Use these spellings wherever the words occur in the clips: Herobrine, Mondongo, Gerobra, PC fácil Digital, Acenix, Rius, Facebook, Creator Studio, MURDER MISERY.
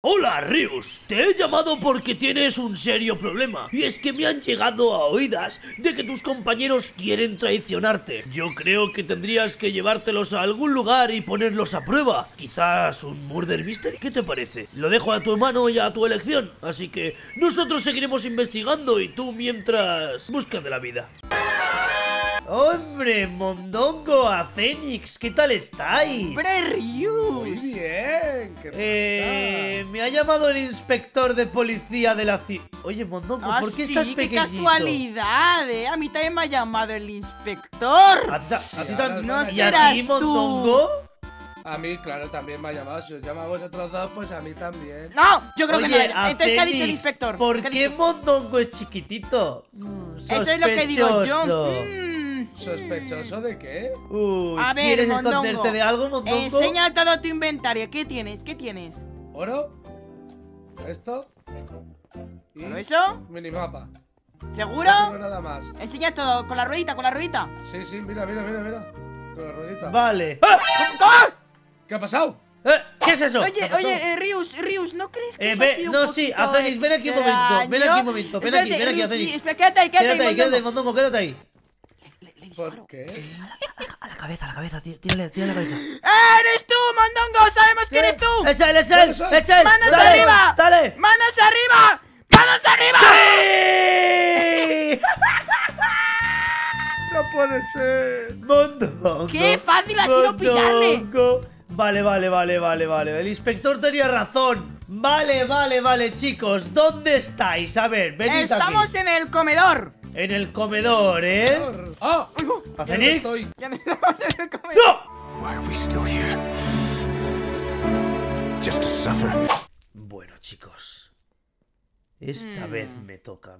Hola Rius, te he llamado porque tienes un serio problema. Y es que me han llegado a oídas de que tus compañeros quieren traicionarte. Yo creo que tendrías que llevártelos a algún lugar y ponerlos a prueba. Quizás un murder mystery, ¿qué te parece? Lo dejo a tu mano y a tu elección. Así que nosotros seguiremos investigando y tú mientras búscate la vida. ¡Hombre, Mondongo, Acenix! ¿Qué tal estáis? ¡Hombre, Rius! Muy bien, ¿qué pasa? Me ha llamado el inspector de policía de la ciudad. Oye, Mondongo, ¿por qué estás pequeñito? ¡Qué casualidad, eh! A mí también me ha llamado el inspector. ¿No serás tú, Mondongo? A mí, claro, también me ha llamado. Si os llama a vosotros dos, pues a mí también. ¡No! Yo creo que me ha llamado. Entonces, ¿qué ha dicho el inspector? ¿Por qué Mondongo es chiquitito? Eso es lo que digo yo. ¿Sospechoso de qué? A ver, ¿quieres Mondongo, esconderte de algo, Mondongo? Enseña todo tu inventario. ¿Qué tienes? ¿Qué tienes? ¿Oro? ¿Esto? ¿Y eso? Minimapa. ¿Seguro? No, nada más. Enseña todo, con la ruedita, con la ruedita. Sí, sí, mira, mira, mira, mira. Con la ruedita. Vale. ¡Ah! ¿Qué ha pasado? ¿Qué es eso? Oye, oye, Rius, ¿no crees que eso ha sido un poquito extraño? Acenix, ven aquí un momento. Ven aquí un momento. Ven aquí, Acenix. Espera, quédate ahí, Mondongo, quédate ahí. ¿Por qué? A la cabeza, tírale la cabeza. ¡Eres tú, Mondongo! ¡Sabemos que eres tú! ¡Es él! ¡Manos arriba! ¡Dale! ¡Manos arriba! ¡Manos arriba! ¡Sí! ¡No puede ser! ¡Mondongo! ¡Qué fácil ha sido pillarle! Vale. El inspector tenía razón. Vale, chicos. ¿Dónde estáis? A ver, venid. Estamos aquí en el comedor. En el comedor, ¿eh? ¡Ah! ¡Oh! ¡Acenix! ¡Ya no estamos en el comedor! ¡No! Why are we still here? Just to suffer. Bueno, chicos. Esta vez me toca.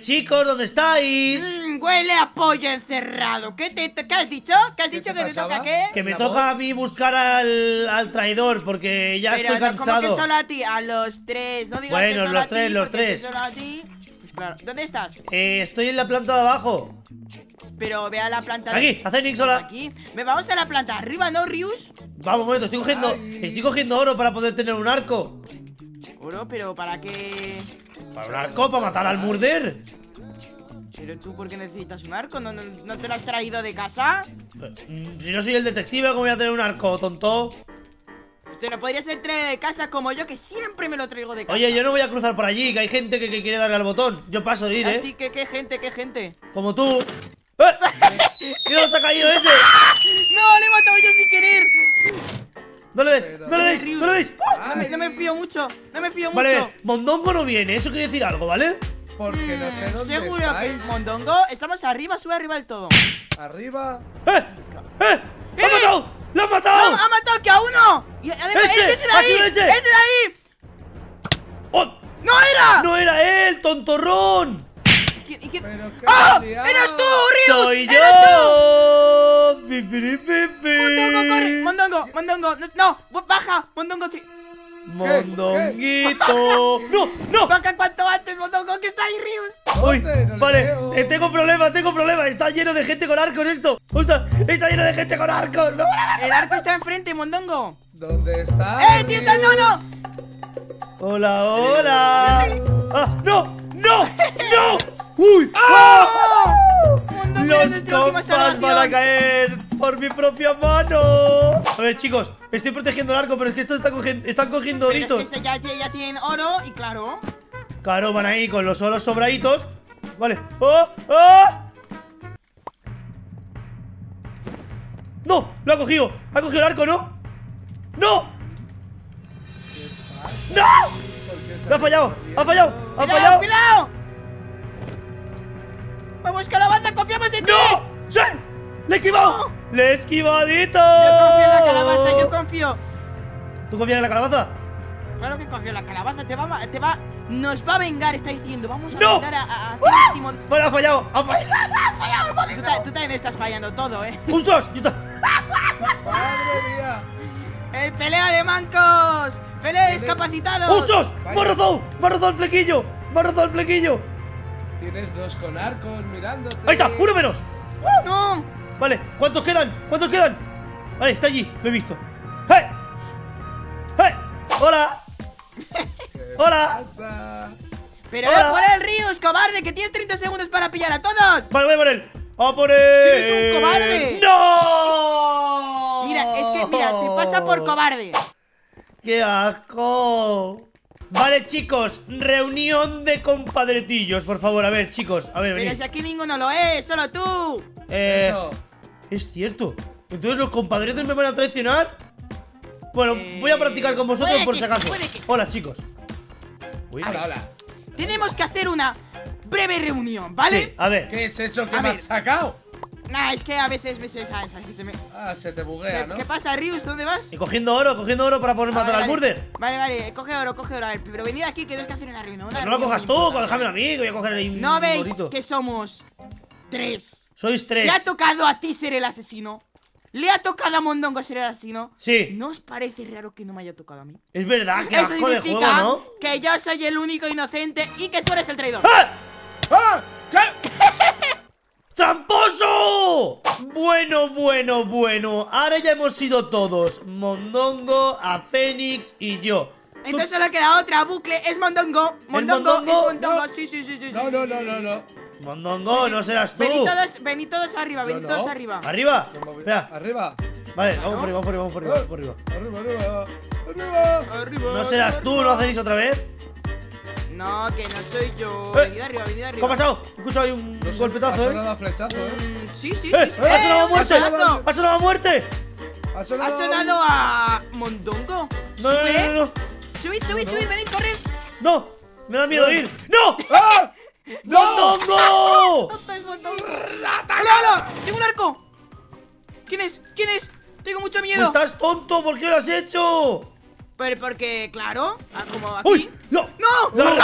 Chicos, ¿dónde estáis? Huele a pollo encerrado. ¿Qué has dicho? ¿Qué has dicho? ¿Que te toca qué? Que me toca a mí buscar al traidor, porque ya estoy cansado. Pero, ¿cómo que solo a ti? A los tres. No digas que solo a ti. Bueno, los tres. Solo a ti. Claro. ¿Dónde estás? Estoy en la planta de abajo. Pero ve a la planta de... Aquí, Acenix, hola. Aquí. Me vamos a la planta arriba, ¿no, Rius? Vamos, un momento, estoy cogiendo oro para poder tener un arco. ¿Oro? ¿Pero para qué? ¿Para un arco? ¿Para matar al murder? ¿Pero tú por qué necesitas un arco? ¿No te lo has traído de casa? Si no soy el detective, ¿cómo voy a tener un arco, tonto? Te lo podrías haber traído de casa como yo, que siempre me lo traigo de casa. Oye, yo no voy a cruzar por allí, que hay gente que quiere darle al botón. Yo paso de ir, ¿eh? Así que, ¿qué gente? Como tú. ¡Eh! ¿Qué nos ha caído ese? ¡No, le he matado yo sin querer! ¡No le des! No me fío mucho. Vale, Mondongo no viene, eso quiere decir algo, ¿vale? Porque no sé dónde seguro estáis. Que es Mondongo. Estamos arriba, sube arriba del todo. ¿Arriba? ¡Eh! ¡Lo ha matado! ¡Lo han matado! ¡Ha matado aquí a uno! Y además, ¡Ese de ahí! ¡Oh! ¡No era él, tontorrón! ¿Y quién? ¡Oh! ¡Eras tú, Rius! ¡Soy yo! ¡Eras tú! ¡Pipi! ¡Mondongo, corre! ¡Mondongo! ¡No! ¡Baja! ¡Mondongo! ¡Mondonguito! ¡No! ¡Baja cuanto antes, Mondongo! ¡Que está ahí, Rius! Vale, tengo problema. Está lleno de gente con arcos esto. Está lleno de gente con arcos. ¡No! El arco está enfrente, Mondongo. ¿Dónde está? ¡Eh, tío! ¡No! ¡Hola! ¡Ah! ¡No! ¡Uy! ¡Ah! ¡No! ¡Los compas van a caer por mi propia mano! A ver, chicos, estoy protegiendo el arco, pero es que estos están cogiendo oritos. Es que ya tienen oro y claro, van ahí con los oros sobraditos. Vale. ¡Oh! ¡No! ¡Lo ha cogido! ¡Ha cogido el arco, no! ¡No! ¡No! ¡Lo ha fallado! ¡Cuidado! ¡Vamos, que la banda! ¡Confiamos en ti! ¡No! ¡Sí! ¡Le he esquivado! ¡Le he esquivadito! Yo confío en la calabaza, ¿Tú confías en la calabaza? Claro que confío en la calabaza, nos va a vengar, está diciendo. Vamos a vengar a Simón. Bueno, ha fallado. Tú también estás fallando todo, ¿eh? ¡Justos! ¡Madre mía! ¡El pelea de mancos! ¡Pelea de discapacitados! ¡Justos! ¡Me ha rozado el flequillo! Tienes dos con arcos mirándote. ¡Ahí está! ¡Uno menos! ¡No! Vale, ¿cuántos quedan? Vale, está allí, lo he visto. ¡Hey! ¡Hola! ¡Hola! ¡Pero ¡Hola! Por él, Rius, cobarde! ¡Que tienes 30 segundos para pillar a todos! ¡Vale, voy por él! ¡A por él! ¡Eres un cobarde! ¡No! Mira, es que, mira, te pasa por cobarde. ¡Qué asco! Vale, chicos, reunión de compadretillos, por favor. A ver, chicos, a ver, venid. Pero si aquí ninguno lo es, solo tú. Eso. Es cierto. ¿Entonces los compadretos me van a traicionar? Bueno, voy a practicar con vosotros por si acaso. Hola, chicos. Uy, hola, hola. Tenemos que hacer una breve reunión, ¿vale? Sí, a ver. ¿Qué es eso que me has sacado? Nah, es que a veces ves esas que se me... Ah, se te buguea, ¿no? ¿Qué pasa, Rius? ¿Dónde vas? Y cogiendo oro para poder matar al Murder. Vale, vale, coge oro, a ver, pero venid aquí que tengo que hacer una reunión. No lo cojas tú, déjamelo a mí, que voy a coger el... ¿No veis que somos tres? Sois tres. ¿Le ha tocado a ti ser el asesino? ¿Le ha tocado a Mondongo ser el asesino? Sí. ¿No os parece raro que no me haya tocado a mí? Es verdad, que asco de juego, ¿no? Que yo soy el único inocente y que tú eres el traidor. ¡Ah! ¡Ah! ¿Qué? ¡Tramposo! Bueno, bueno, bueno. Ahora ya hemos sido todos: Mondongo, Acenix y yo. Entonces solo queda otra bucle. Es Mondongo. Mondongo. Sí, sí, sí, sí. No. Mondongo, no serás tú. Venid todos arriba, venid todos arriba. ¿Arriba? Espera. Arriba. Vale, vamos por arriba. No serás tú, ¿no hacéis otra vez? No, que no soy yo. Venid arriba, venid arriba. ¿Qué ha pasado? Escucha, hay un golpetazo, ha sonado a flechazo, sí, sí, sí. ¡Ha sonado a muerte! ¡Ha sonado a muerte! ¡Ha sonado a Mondongo! ¡No, no, no, no! ¡Subid! ¡Venid, corred! ¡No! ¡Me da miedo ir! ¡No! ¡Mondongo! ¡Tonto es Mondongo! ¡Hola! ¡Tengo un arco! ¿Quién es? ¡Tengo mucho miedo! ¡Estás tonto! ¿Por qué lo has hecho? Pero porque, claro, como aquí. ¡Uy! ¡No! ¡No!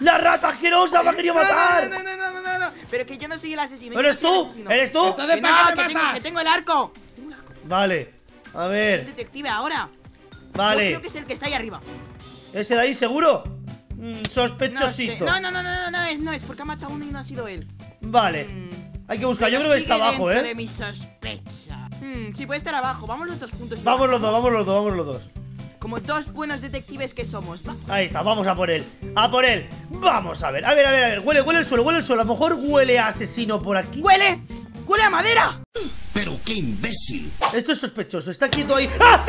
¡La rata asquerosa me ha querido matar! No. Pero que yo no soy el asesino. ¿Eres tú? Entonces, que tengo el arco. Vale, a ver. El detective ahora. Vale. Yo creo que es el que está ahí arriba. ¿Ese de ahí seguro? Sospechosito. No es porque ha matado a uno y no ha sido él. Vale. Hay que buscar, yo creo que está abajo, ¿eh? De mi sospecha. Sí, puede estar abajo. Vamos los dos juntos. Vamos los dos. Como dos buenos detectives que somos. Va. Ahí está, vamos a por él. Vamos a ver. A ver. Huele el suelo. A lo mejor huele a asesino por aquí. ¡Huele a madera! Pero qué imbécil. Esto es sospechoso. Está quieto ahí. ¡Ah!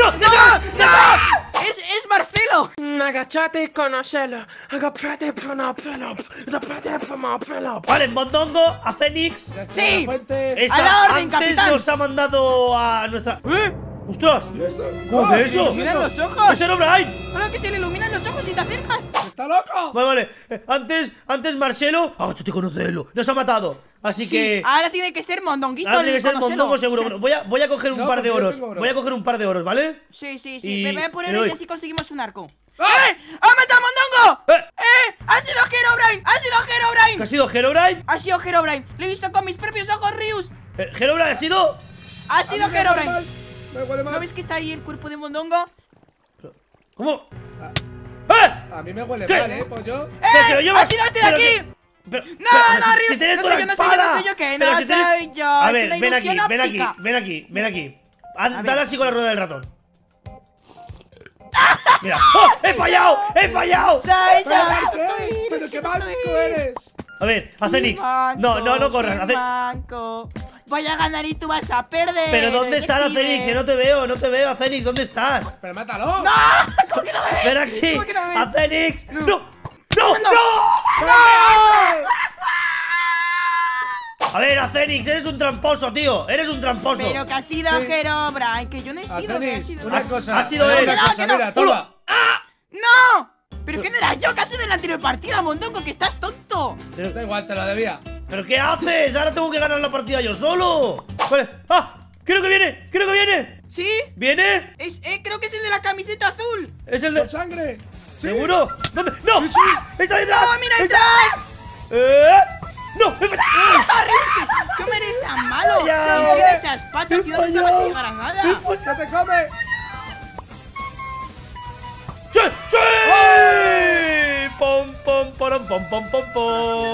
¡No! Es Marcelo. Agachate con Marcelo. Agachate con Marcelo. Agachate con Marcelo. Vale, Mondongo, a Fénix. Sí. A la orden, capitán. Antes nos ha mandado a nuestra. ¿Eh? ¡Ostras! ¿Cómo es eso? ¡Se iluminan los ojos! ¡Es Herobrine! ¡Solo que se le iluminan los ojos y te acercas! ¡Está loco! Vale. Antes Marcelo. ¡Agáchate con Marcelo! ¡Nos ha matado! Así que... ahora tiene que ser Mondonguito. Ahora tiene que ser Mondongo seguro. Voy a coger un par de oros. Voy a coger un par de oros, ¿vale? Sí. Me voy a poner y así conseguimos un arco. ¡Eh! ¡Ha matado Mondongo! ¡Eh! ¡Ha sido Herobrine! ¡Lo he visto con mis propios ojos, Rius! ¿Herobrine ha sido? ¡Ha sido Herobrine! ¿No ves que está ahí el cuerpo de Mondongo? ¿Cómo? A mí me huele mal, pollo. ¡Ha sido este de aquí! Pero, Rius, no soy yo. A ver, ven aquí. Dale así con la rueda del ratón. Mira. ¡Oh! ¡He fallado! ¡Pero qué manco eres! A ver, Acenix. No corras, Acenix. Voy a ganar y tú vas a perder. ¿Pero dónde está Acenix? Que no te veo, Acenix, ¿dónde estás? ¡Pero mátalo! ¡No! ¿Cómo que no me ves? ¡Ven aquí! ¿Cómo que no me ves? ¡Acenix! ¡No! A ver, Acenix, eres un tramposo, tío. Pero que ha sido Gerobra, que yo no he sido. ¡Ha sido él! ¡Ah! ¡No! ¿Pero qué no era yo? Casi del anterior partido, Mondongo, que estás tonto. Da igual, te lo debía. ¿Pero qué haces? Ahora tengo que ganar la partida yo solo. Vale. ¡Ah! ¡Creo que viene! ¿Sí? ¿Viene? Creo que es el de la camiseta azul. ¿Es el de la sangre? ¿Seguro? Sí. ¿Dónde? ¡No! Sí. ¡Ah! ¡Está detrás! ¡No, mira detrás! ¡No! ¿Cómo eres tan malo? ¡No tienes esas patas y no te vas a llegar a nada! ¡No te come! ¡Sí! ¡Sí! ¡Pom, pom, pom, pom, pom, pom, pom!